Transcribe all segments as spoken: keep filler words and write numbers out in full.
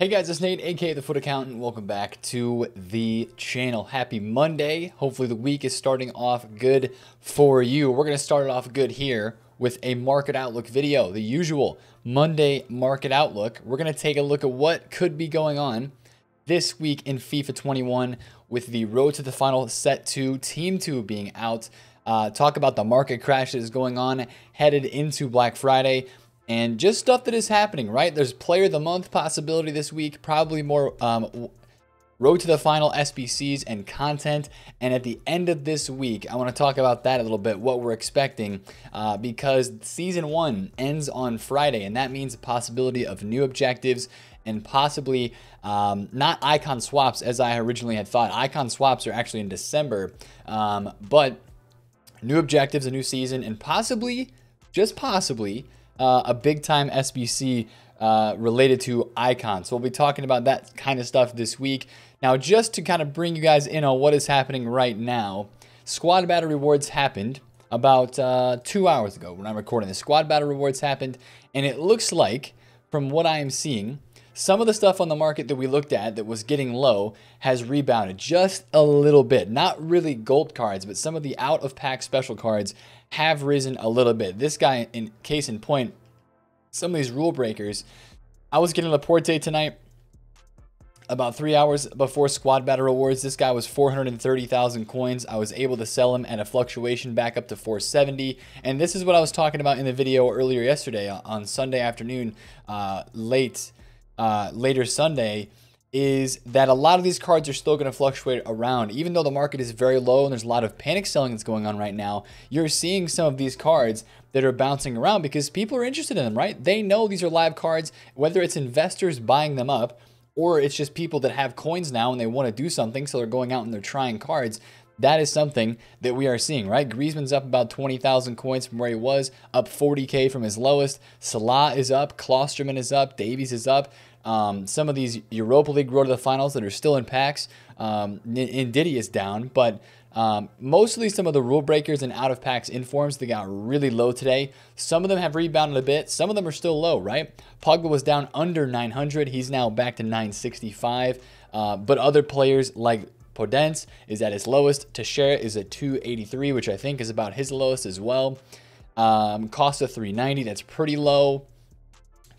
Hey guys, it's Nate, aka The FUT Accountant. Welcome back to the channel. Happy Monday. Hopefully the week is starting off good for you. We're going to start it off good here with a market outlook video, the usual Monday market outlook. We're going to take a look at what could be going on this week in FIFA twenty-one with the Road to the Final set two, team two being out. Uh, talk about the market crash that is going on headed into Black Friday. And just stuff that is happening, right? There's Player of the Month possibility this week, probably more um, Road to the Final S B Cs and content. And at the end of this week, I want to talk about that a little bit, what we're expecting, uh, because Season one ends on Friday, and that means the possibility of new objectives and possibly um, not icon swaps as I originally had thought. Icon swaps are actually in December, um, but new objectives, a new season, and possibly, just possibly, Uh, a big-time S B C uh, related to icons. So we'll be talking about that kind of stuff this week. Now, just to kind of bring you guys in on what is happening right now, Squad Battle Rewards happened about uh, two hours ago when I'm recording this. Squad Battle Rewards happened, and it looks like, from what I am seeing, some of the stuff on the market that we looked at that was getting low has rebounded just a little bit. Not really gold cards, but some of the out-of-pack special cards have risen a little bit. This guy, in case in point, some of these rule breakers. I was getting Laporte tonight about three hours before Squad Battle Rewards. This guy was four hundred thirty thousand coins. I was able to sell him at a fluctuation back up to four seventy. And this is what I was talking about in the video earlier yesterday on Sunday afternoon, uh, late, uh, later Sunday, is that a lot of these cards are still going to fluctuate around. Even though the market is very low and there's a lot of panic selling that's going on right now, you're seeing some of these cards that are bouncing around because people are interested in them, right? They know these are live cards, whether it's investors buying them up or it's just people that have coins now and they want to do something, so they're going out and they're trying cards. That is something that we are seeing, right? Griezmann's up about twenty thousand coins from where he was, up forty K from his lowest. Salah is up, Klosterman is up, Davies is up. Um, some of these Europa League Road to the Finals that are still in packs, um, Ndidi is down, but um, mostly some of the rule breakers and out of packs informs that got really low today. Some of them have rebounded a bit. Some of them are still low, right? Pogba was down under nine hundred. He's now back to nine sixty-five. Uh, but other players like Podence is at his lowest. Teixeira is at two eighty-three, which I think is about his lowest as well. Um, Costa three ninety. That's pretty low.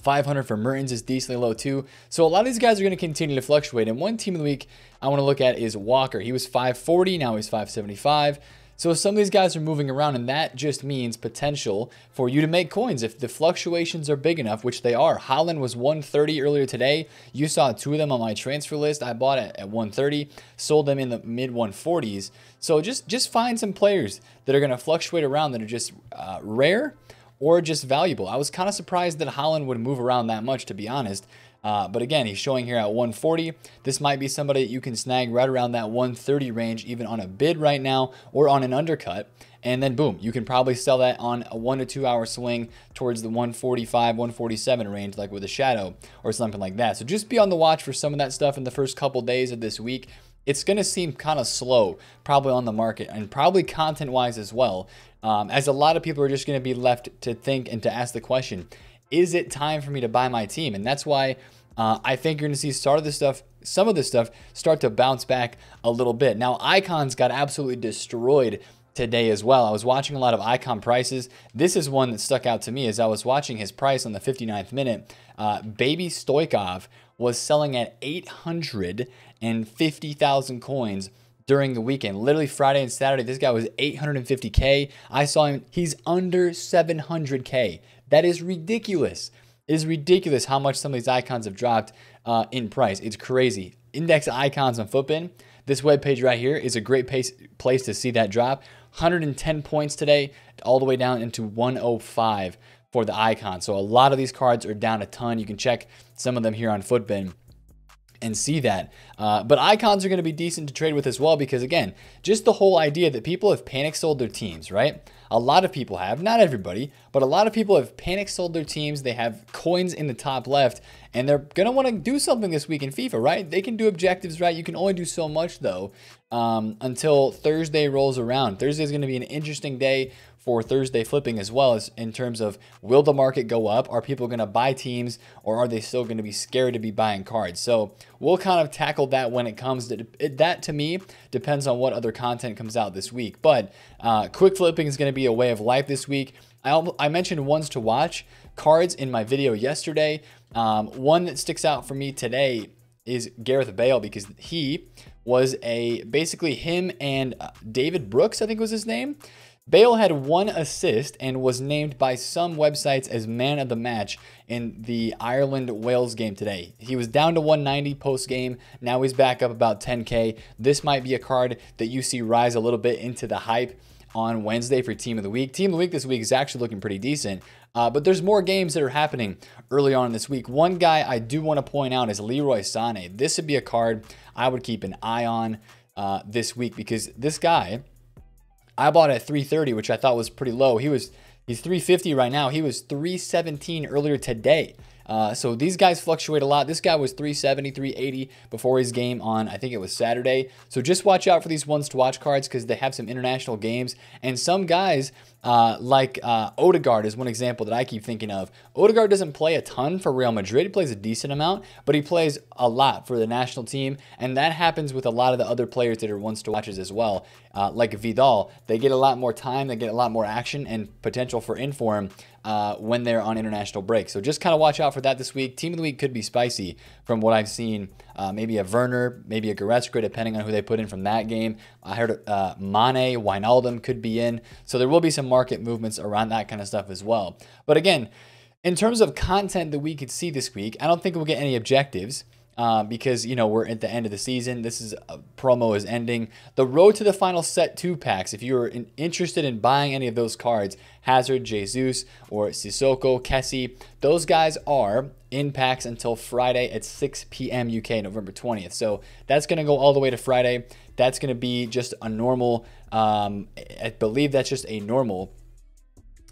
five hundred for Mertens is decently low too. So a lot of these guys are going to continue to fluctuate. And one team of the week I want to look at is Walker. He was five forty, now he's five seventy-five. So some of these guys are moving around, and that just means potential for you to make coins if the fluctuations are big enough, which they are. Holland was one thirty earlier today. You saw two of them on my transfer list. I bought it at one thirty, sold them in the mid one forties. So just, just find some players that are going to fluctuate around that are just uh, rare or just valuable. I was kind of surprised that Holland would move around that much, to be honest. Uh, but again, he's showing here at one forty. This might be somebody that you can snag right around that one thirty range, even on a bid right now or on an undercut. And then boom, you can probably sell that on a one to two hour swing towards the one forty-five, one forty-seven range, like with a shadow or something like that. So just be on the watch for some of that stuff in the first couple days of this week. It's going to seem kind of slow, probably on the market and probably content-wise as well, um, as a lot of people are just going to be left to think and to ask the question, is it time for me to buy my team? And that's why uh, I think you're going to see start of this stuff, some of this stuff start to bounce back a little bit. Now, icons got absolutely destroyed today as well. I was watching a lot of icon prices. This is one that stuck out to me as I was watching his price on the fifty-ninth minute. Uh, Baby Stoikov was selling at eight hundred fifty thousand coins during the weekend. Literally Friday and Saturday, this guy was eight hundred fifty K. I saw him, he's under seven hundred K. That is ridiculous. It is ridiculous how much some of these icons have dropped uh, in price. It's crazy. Index icons on Footbin. This webpage right here is a great pace, place to see that drop. one hundred ten points today, all the way down into one oh five for the icon. So a lot of these cards are down a ton. You can check some of them here on Footbin and see that. Uh, but icons are going to be decent to trade with as well because, again, just the whole idea that people have panic sold their teams, right? A lot of people have, not everybody, but a lot of people have panic sold their teams. They have coins in the top left, and they're going to want to do something this week in FIFA, right? They can do objectives, right? You can only do so much, though, um, until Thursday rolls around. Thursday is going to be an interesting day for Thursday flipping as well, as in terms of will the market go up? Are people going to buy teams, or are they still going to be scared to be buying cards? So we'll kind of tackle that when it comes to it. That to me depends on what other content comes out this week. But uh, quick flipping is going to be a way of life this week. I, I mentioned ones to watch cards in my video yesterday. Um, one that sticks out for me today is Gareth Bale, because he was a basically him and David Brooks, I think was his name. Bale had one assist and was named by some websites as man of the match in the Ireland-Wales game today. He was down to one ninety post-game. Now he's back up about ten K. This might be a card that you see rise a little bit into the hype on Wednesday for Team of the Week. Team of the Week this week is actually looking pretty decent, uh, but there's more games that are happening early on this week. One guy I do want to point out is Leroy Sané. This would be a card I would keep an eye on uh, this week, because this guy I bought at three thirty, which I thought was pretty low. He was he's three fifty right now. He was three seventeen earlier today. Uh, so these guys fluctuate a lot. This guy was three seventy, three eighty before his game on, I think it was Saturday. So just watch out for these ones to watch cards, because they have some international games. And some guys uh, like uh, Odegaard is one example that I keep thinking of. Odegaard doesn't play a ton for Real Madrid. He plays a decent amount, but he plays a lot for the national team. And that happens with a lot of the other players that are ones to watches as well. Uh, like Vidal, they get a lot more time, they get a lot more action and potential for inform uh, when they're on international break. So just kind of watch out for that this week. Team of the Week could be spicy from what I've seen. Uh, maybe a Werner, maybe a Goretzka, depending on who they put in from that game. I heard uh, Mane, Wijnaldum could be in. So there will be some market movements around that kind of stuff as well. But again, in terms of content that we could see this week, I don't think we'll get any objectives. Uh, because, you know, we're at the end of the season. This is uh, promo is ending. The Road to the Final set two packs, if you're in, interested in buying any of those cards, Hazard, Jesus, or Sissoko, Kessie, those guys are in packs until Friday at six P M U K, November twentieth. So that's going to go all the way to Friday. That's going to be just a normal, um, I believe that's just a normal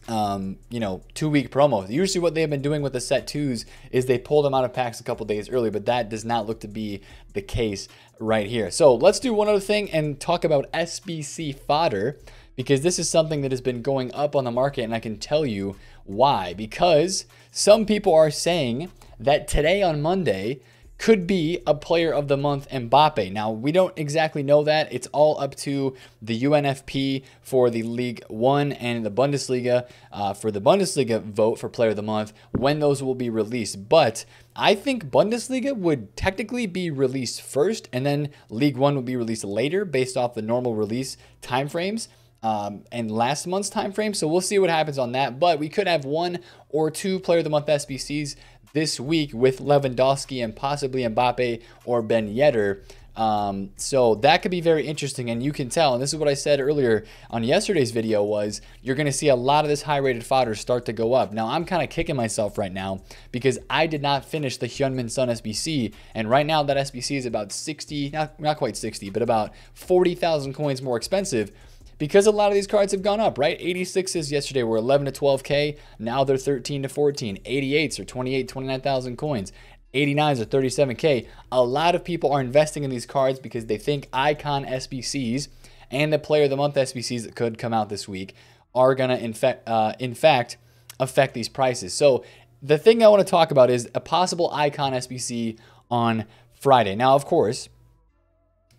Um, you know, two week promo. Usually what they've been doing with the set twos is they pull them out of packs a couple days early, but that does not look to be the case right here. So let's do one other thing and talk about S B C fodder, because this is something that has been going up on the market, and I can tell you why, because some people are saying that today on Monday could be a Player of the Month Mbappe. Now, we don't exactly know that. It's all up to the U N F P for the League One and the Bundesliga uh, for the Bundesliga vote for Player of the Month when those will be released. But I think Bundesliga would technically be released first, and then League One would be released later based off the normal release timeframes um, and last month's timeframe. So we'll see what happens on that. But we could have one or two Player of the Month S B Cs this week with Lewandowski and possibly Mbappe or Ben Yedder. Um, so that could be very interesting, and you can tell, and this is what I said earlier on yesterday's video, was you're going to see a lot of this high-rated fodder start to go up. Now, I'm kind of kicking myself right now because I did not finish the Hyunmin Son S B C, and right now that S B C is about sixty, not, not quite sixty, but about forty thousand coins more expensive, because a lot of these cards have gone up, right? eighty-sixes yesterday were eleven to twelve K. Now they're thirteen to fourteen. eighty-eights are twenty-eight, twenty-nine thousand coins. eighty-nines are thirty-seven K. A lot of people are investing in these cards because they think icon S B Cs and the Player of the Month S B Cs that could come out this week are going to, in fact, uh, in fact, affect these prices. So the thing I want to talk about is a possible icon S B C on Friday. Now, of course,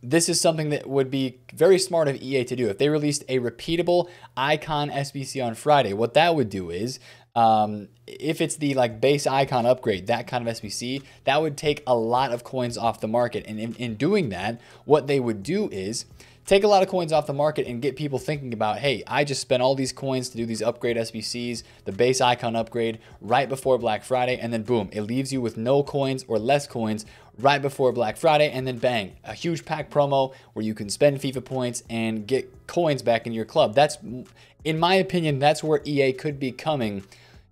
this is something that would be very smart of E A to do. If they released a repeatable icon S B C on Friday, what that would do is, um, if it's the like base icon upgrade, that kind of S B C, that would take a lot of coins off the market. And in, in doing that, what they would do is take a lot of coins off the market and get people thinking about, hey, I just spent all these coins to do these upgrade S B Cs, the base icon upgrade right before Black Friday, and then boom, it leaves you with no coins or less coins right before Black Friday, and then bang, a huge pack promo where you can spend FIFA points and get coins back into your club. That's, in my opinion, that's where E A could be coming,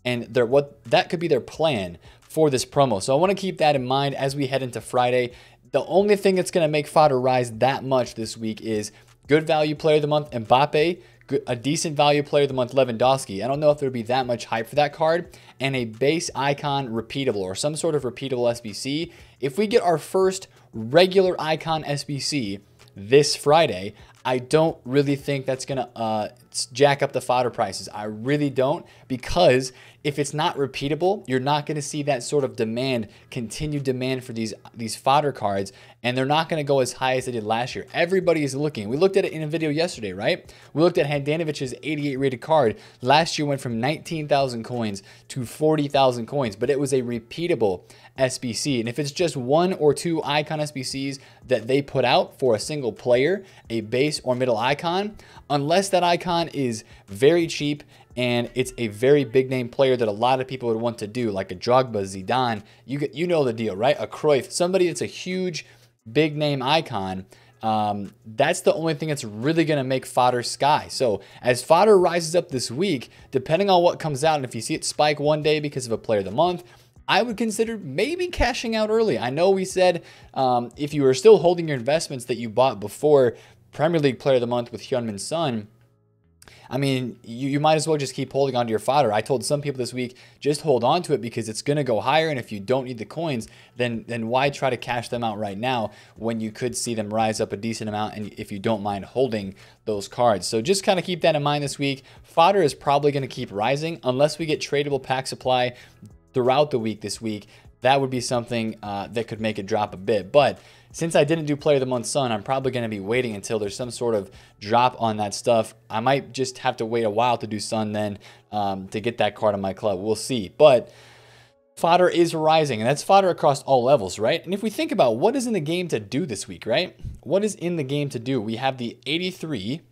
and their, what that could be their plan for this promo. So I want to keep that in mind as we head into Friday. The only thing that's going to make fodder rise that much this week is good value Player of the Month Mbappe, a decent value Player of the Month Lewandowski. I don't know if there would be that much hype for that card, and a base icon repeatable or some sort of repeatable S B C. If we get our first regular icon S B C this Friday, I don't really think that's going to uh, jack up the fodder prices. I really don't, because if it's not repeatable, you're not going to see that sort of demand, continued demand for these, these fodder cards, and they're not going to go as high as they did last year. Everybody is looking. We looked at it in a video yesterday, right? We looked at Handanovich's eighty-eight rated card. Last year went from nineteen thousand coins to forty thousand coins, but it was a repeatable S B C. And if it's just one or two icon S B Cs that they put out for a single player, a base or middle icon, unless that icon is very cheap and it's a very big name player that a lot of people would want to do, like a Drogba, Zidane, you get, you know the deal, right? A Cruyff, somebody that's a huge big name icon. Um, that's the only thing that's really going to make fodder sky. So as fodder rises up this week, depending on what comes out, and if you see it spike one day because of a player of the month, I would consider maybe cashing out early. I know we said um, if you were still holding your investments that you bought before Premier League Player of the Month with Hyunmin Son, I mean, you, you might as well just keep holding onto your fodder. I told some people this week, just hold on to it because it's going to go higher. And if you don't need the coins, then, then why try to cash them out right now when you could see them rise up a decent amount and if you don't mind holding those cards? So just kind of keep that in mind this week. Fodder is probably going to keep rising unless we get tradable pack supply throughout the week this week. That would be something uh, that could make it drop a bit. But since I didn't do Player of the Month Son, I'm probably going to be waiting until there's some sort of drop on that stuff. I might just have to wait a while to do Son then um, to get that card on my club. We'll see. But fodder is rising, and that's fodder across all levels, right? And if we think about what is in the game to do this week, right? What is in the game to do? We have the eighty-three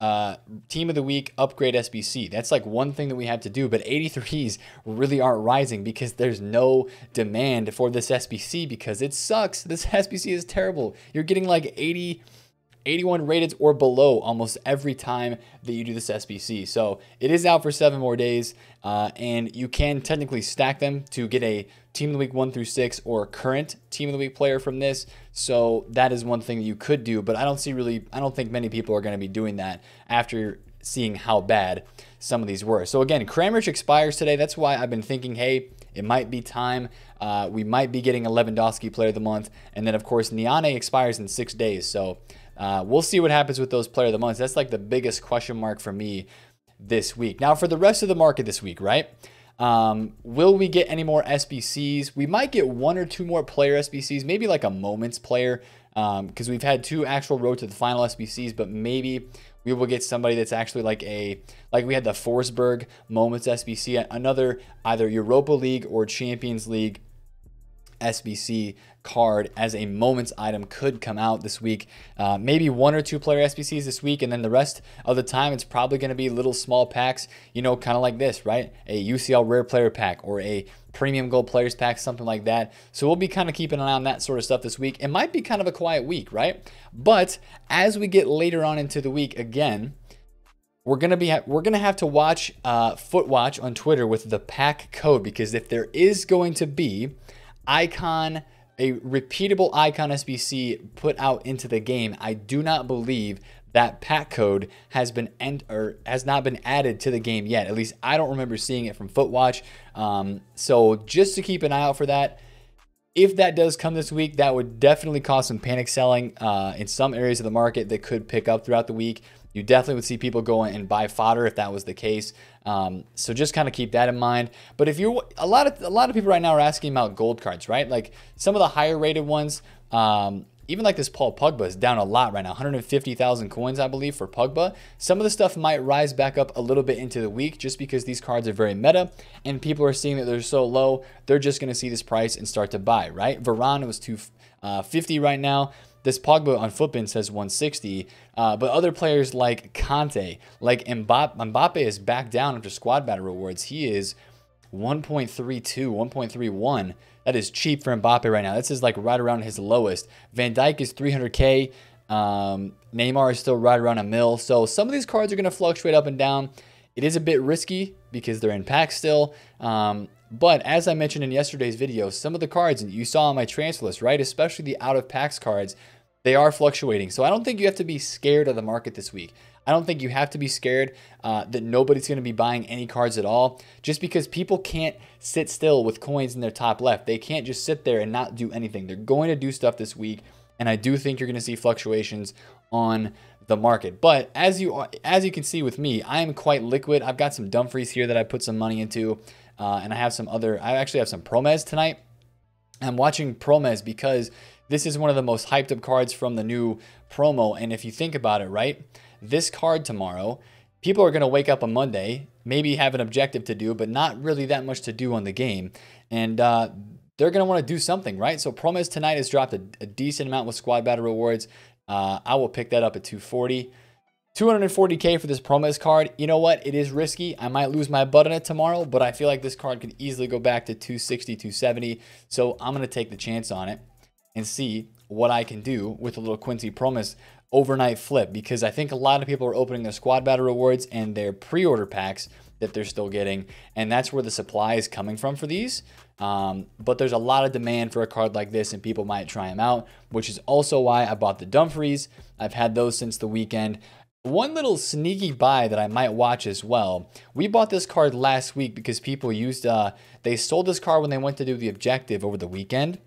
uh, Team of the Week upgrade S B C. That's like one thing that we have to do, but eighty-threes really aren't rising because there's no demand for this S B C because it sucks. This S B C is terrible. You're getting like eighty, eighty-one rated or below almost every time that you do this S B C. So it is out for seven more days, uh, and you can technically stack them to get a Team of the Week one through six or current Team of the Week player from this. So that is one thing that you could do, but I don't see really, I don't think many people are going to be doing that after seeing how bad some of these were. So again, Kramaric expires today. That's why I've been thinking, hey, it might be time. Uh, we might be getting a Lewandowski Player of the Month. And then of course, Niane expires in six days. So Uh, we'll see what happens with those Player of the Months. That's like the biggest question mark for me this week. Now for the rest of the market this week, right? Um, will we get any more S B Cs? We might get one or two more player S B Cs, maybe like a moments player, because um, we've had two actual Road to the Final S B Cs, but maybe we will get somebody that's actually like a, like we had the Forsberg moments S B C, another either Europa League or Champions League S B C card as a moments item could come out this week. Uh, maybe one or two player S B Cs this week, and then the rest of the time it's probably going to be little small packs, you know, kind of like this, right? A U C L rare player pack or a premium gold players pack, something like that. So we'll be kind of keeping an eye on that sort of stuff this week. It might be kind of a quiet week, right? But as we get later on into the week, again, We're gonna be we're gonna have to watch uh, Footwatch on Twitter with the pack code, because if there is going to be icon, a repeatable icon S B C put out into the game, I do not believe that pack code has been end or has not been added to the game yet. At least I don't remember seeing it from Footwatch. Um, so just to keep an eye out for that. If that does come this week, that would definitely cause some panic selling uh, in some areas of the market that could pick up throughout the week. You definitely would see people go and buy fodder if that was the case. Um, so just kind of keep that in mind. But if you're a lot of a lot of people right now are asking about gold cards, right? Like some of the higher rated ones, um, even like this Paul Pogba is down a lot right now, one hundred fifty thousand coins, I believe, for Pogba. Some of the stuff might rise back up a little bit into the week just because these cards are very meta and people are seeing that they're so low, they're just going to see this price and start to buy, right? Varane was two fifty right now. This Pogba on Footbin says one sixty, uh, but other players like Kante, like Mbappe, Mbappe is back down after Squad Battle Rewards. He is one point three two, one point three one. That is cheap for Mbappe right now. This is like right around his lowest. Van Dijk is three hundred K. Um, Neymar is still right around a mil. So some of these cards are going to fluctuate up and down. It is a bit risky because they're in packs still. Um, but as I mentioned in yesterday's video, some of the cards that you saw on my transfer list, right, especially the out of packs cards, they are fluctuating. So I don't think you have to be scared of the market this week. I don't think you have to be scared uh, that nobody's going to be buying any cards at all, just because people can't sit still with coins in their top left. They can't just sit there and not do anything. They're going to do stuff this week, and I do think you're going to see fluctuations on the market. But as you are, as you can see with me, I am quite liquid. I've got some Dumfries here that I put some money into, uh, and I have some other. I actually have some Promes tonight. I'm watching Promes because this is one of the most hyped up cards from the new promo. And if you think about it, right, this card tomorrow, people are going to wake up on Monday, maybe have an objective to do, but not really that much to do on the game. And uh, they're going to want to do something, right? So Promes tonight has dropped a, a decent amount with Squad Battle Rewards. Uh, I will pick that up at two forty. two forty K for this Promes card. You know what? It is risky. I might lose my butt on it tomorrow, but I feel like this card could easily go back to two sixty, two seventy. So I'm going to take the chance on it and see what I can do with a little Quincy Promes overnight flip, because I think a lot of people are opening their Squad Battle Rewards and their pre-order packs that they're still getting, and that's where the supply is coming from for these. Um, but there's a lot of demand for a card like this, and people might try them out, which is also why I bought the Dumfries. I've had those since the weekend. One little sneaky buy that I might watch as well. We bought this card last week because people used, uh, they sold this card when they went to do the objective over the weekend,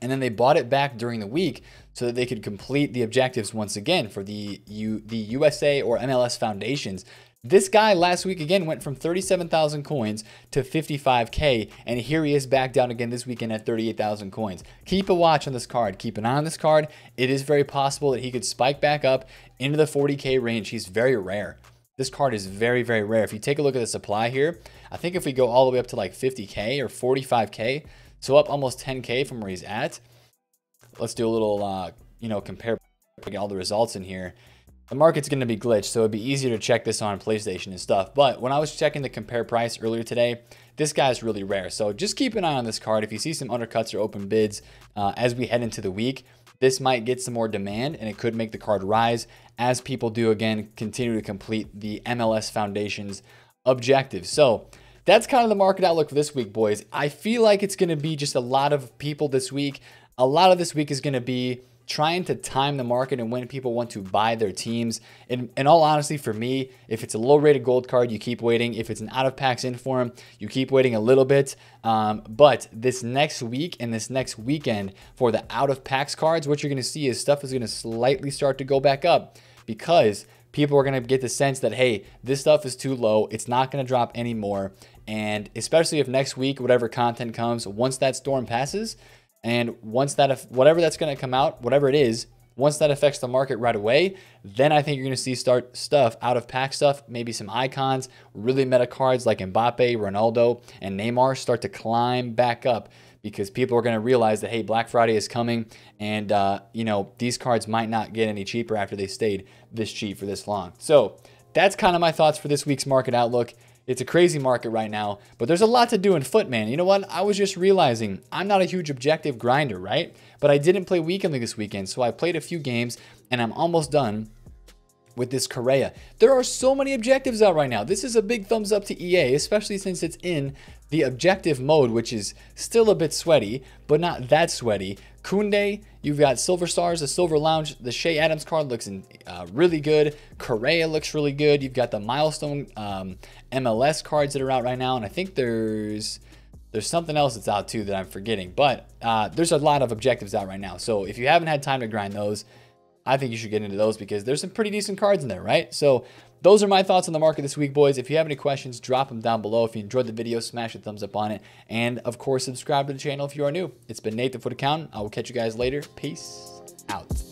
and then they bought it back during the week so that they could complete the objectives once again for the U, the U S A or M L S foundations. This guy last week again went from thirty-seven thousand coins to fifty-five K, and here he is back down again this weekend at thirty-eight thousand coins. Keep a watch on this card. Keep an eye on this card. It is very possible that he could spike back up into the forty K range. He's very rare. This card is very, very rare. If you take a look at the supply here, I think if we go all the way up to like fifty K or forty-five K, so up almost ten K from where he's at. Let's do a little, uh, you know, compare all the results in here. The market's going to be glitched, so it'd be easier to check this on PlayStation and stuff. But when I was checking the compare price earlier today, this guy's really rare. So just keep an eye on this card. If you see some undercuts or open bids uh, as we head into the week, this might get some more demand, and it could make the card rise as people do, again, continue to complete the M L S Foundation's objectives. So that's kind of the market outlook for this week, boys. I feel like it's going to be just a lot of people this week. A lot of this week is going to be trying to time the market and when people want to buy their teams. And in all honesty, for me, if it's a low rated gold card, you keep waiting. If it's an out of packs in form, you keep waiting a little bit. Um, but this next week and this next weekend for the out of packs cards, what you're going to see is stuff is going to slightly start to go back up, because people are going to get the sense that, hey, this stuff is too low. It's not going to drop anymore. And especially if next week, whatever content comes, once that storm passes, and once that, whatever that's going to come out, whatever it is, once that affects the market right away, then I think you're going to see start stuff, out of pack stuff, maybe some icons, really meta cards like Mbappe, Ronaldo, and Neymar start to climb back up, because people are going to realize that, hey, Black Friday is coming, and uh, you know, these cards might not get any cheaper after they stayed this cheap for this long. So that's kind of my thoughts for this week's market outlook. It's a crazy market right now, but there's a lot to do in Foot, man. You know what? I was just realizing I'm not a huge objective grinder, right? But I didn't play Weekend League this weekend, so I played a few games, and I'm almost done with this Correa. There are so many objectives out right now. This is a big thumbs up to E A, especially since it's in the objective mode, which is still a bit sweaty, but not that sweaty. Koundé, you've got Silver Stars, the Silver Lounge, the Shea Adams card looks in, uh, really good. Correa looks really good. You've got the Milestone um, M L S cards that are out right now, and I think there's there's something else that's out too that I'm forgetting. But uh, there's a lot of objectives out right now, so if you haven't had time to grind those, I think you should get into those, because there's some pretty decent cards in there, right? So those are my thoughts on the market this week, boys. If you have any questions, drop them down below. If you enjoyed the video, smash a thumbs up on it. And, of course, subscribe to the channel if you are new. It's been Nate, the FUT Accountant. I will catch you guys later. Peace out.